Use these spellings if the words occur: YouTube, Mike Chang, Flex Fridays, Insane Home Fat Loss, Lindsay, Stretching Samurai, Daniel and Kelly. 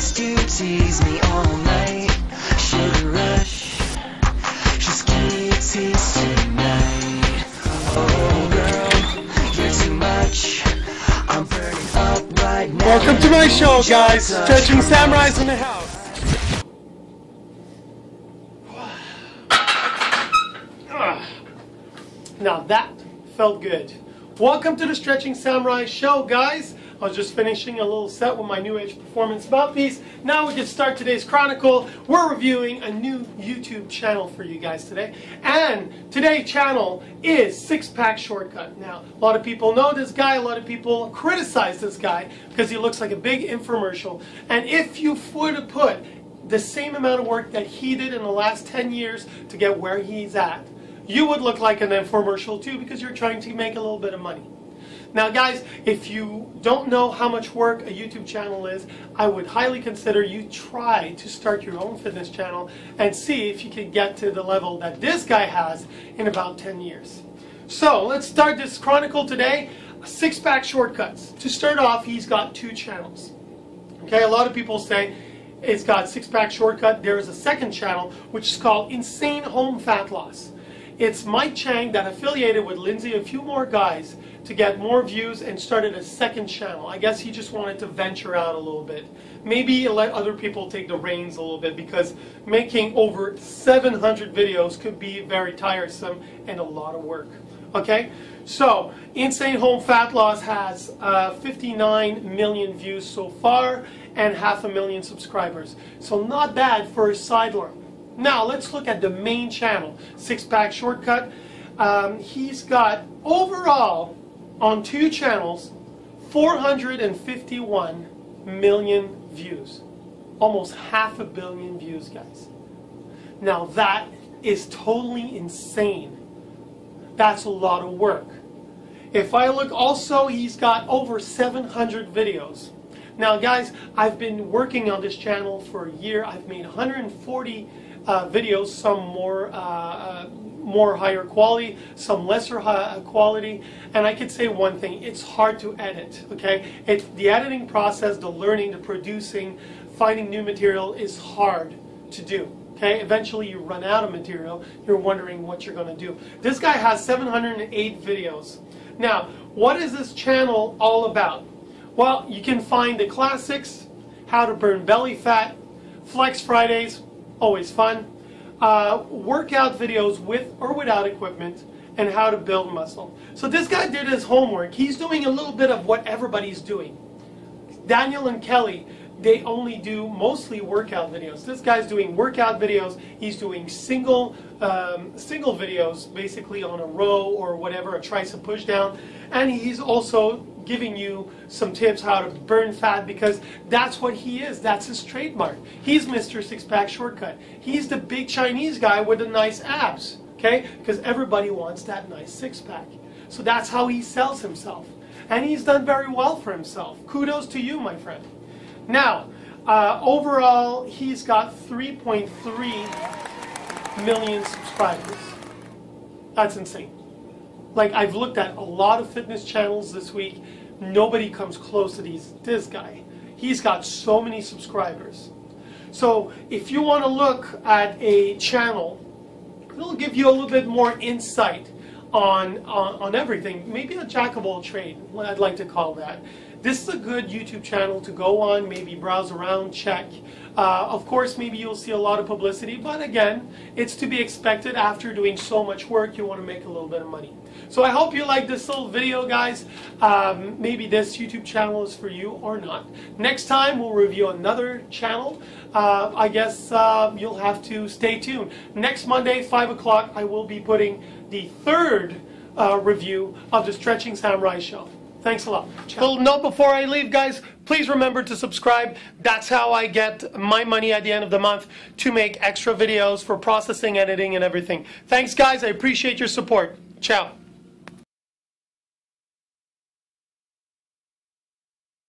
just to tease me all night. Sugar rush, just give me a tease tonight. Oh girl, you're too much, I'm burning up right now. Welcome to my show, guys. Stretching Samurai's in the house. Now that felt good. Welcome to the Stretching Samurai show, guys. I was just finishing a little set with my New Age Performance mouthpiece. Now we can start today's chronicle. We're reviewing a new YouTube channel for you guys today. And today's channel is 6 Pack Shortcut. Now, a lot of people know this guy. A lot of people criticize this guy because he looks like a big infomercial. And if you were to put the same amount of work that he did in the last 10 years to get where he's at, you would look like an infomercial too, because you're trying to make a little bit of money. Now guys, if you don't know how much work a YouTube channel is, I would highly consider you try to start your own fitness channel and see if you can get to the level that this guy has in about 10 years. So let's start this chronicle today, 6 Pack Shortcuts. To start off, he's got two channels. Okay, a lot of people say it's got 6 Pack Shortcut. There is a second channel which is called Insane Home Fat Loss. It's Mike Chang that affiliated with Lindsay and a few more guys to get more views and started a second channel. I guess he just wanted to venture out a little bit. Maybe let other people take the reins a little bit, because making over 700 videos could be very tiresome and a lot of work. Okay? So, Insane Home Fat Loss has 59 million views so far and 500,000 subscribers. So not bad for a sideline. Now let's look at the main channel, 6 Pack Shortcut. He's got overall on two channels 451 million views, almost 500 million views, guys. Now that is totally insane. That's a lot of work. If I look also, he's got over 700 videos. Now guys, I've been working on this channel for a year. I've made 140 videos, some more higher quality, some lesser quality, and I could say one thing: it's hard to edit. Okay, it's the editing process, the learning, the producing, finding new material is hard to do. Okay, eventually you run out of material. You're wondering what you're going to do. This guy has 708 videos. Now, what is this channel all about? Well, you can find the classics: how to burn belly fat, Flex Fridays. Always fun. Workout videos with or without equipment, and how to build muscle. So this guy did his homework. He's doing a little bit of what everybody's doing. Daniel and Kelly, they only do mostly workout videos. This guy's doing workout videos. He's doing single videos, basically on a row or whatever, a tricep push down. And he's also giving you some tips how to burn fat, because that's what he is. That's his trademark. He's Mr. 6 Pack Shortcut. He's the big Chinese guy with the nice abs, okay? Because everybody wants that nice six-pack. So that's how he sells himself. And he's done very well for himself. Kudos to you, my friend. Now, overall, he's got 3.3 million subscribers. That's insane. Like, I've looked at a lot of fitness channels this week. Nobody comes close to this guy. He's got so many subscribers. So if you want to look at a channel, it'll give you a little bit more insight on everything. Maybe a jack of all trades, what I'd like to call that. This is a good YouTube channel to go on, maybe browse around, check. Of course, maybe you'll see a lot of publicity, but again, it's to be expected after doing so much work. You want to make a little bit of money. So I hope you like this little video, guys. Maybe this YouTube channel is for you or not. Next time, we'll review another channel. I guess you'll have to stay tuned. Next Monday, 5 o'clock, I will be putting the third review of the Stretching Samurai show. Thanks a lot. Little note before I leave, guys. Please remember to subscribe. That's how I get my money at the end of the month to make extra videos for processing, editing, and everything. Thanks, guys. I appreciate your support. Ciao.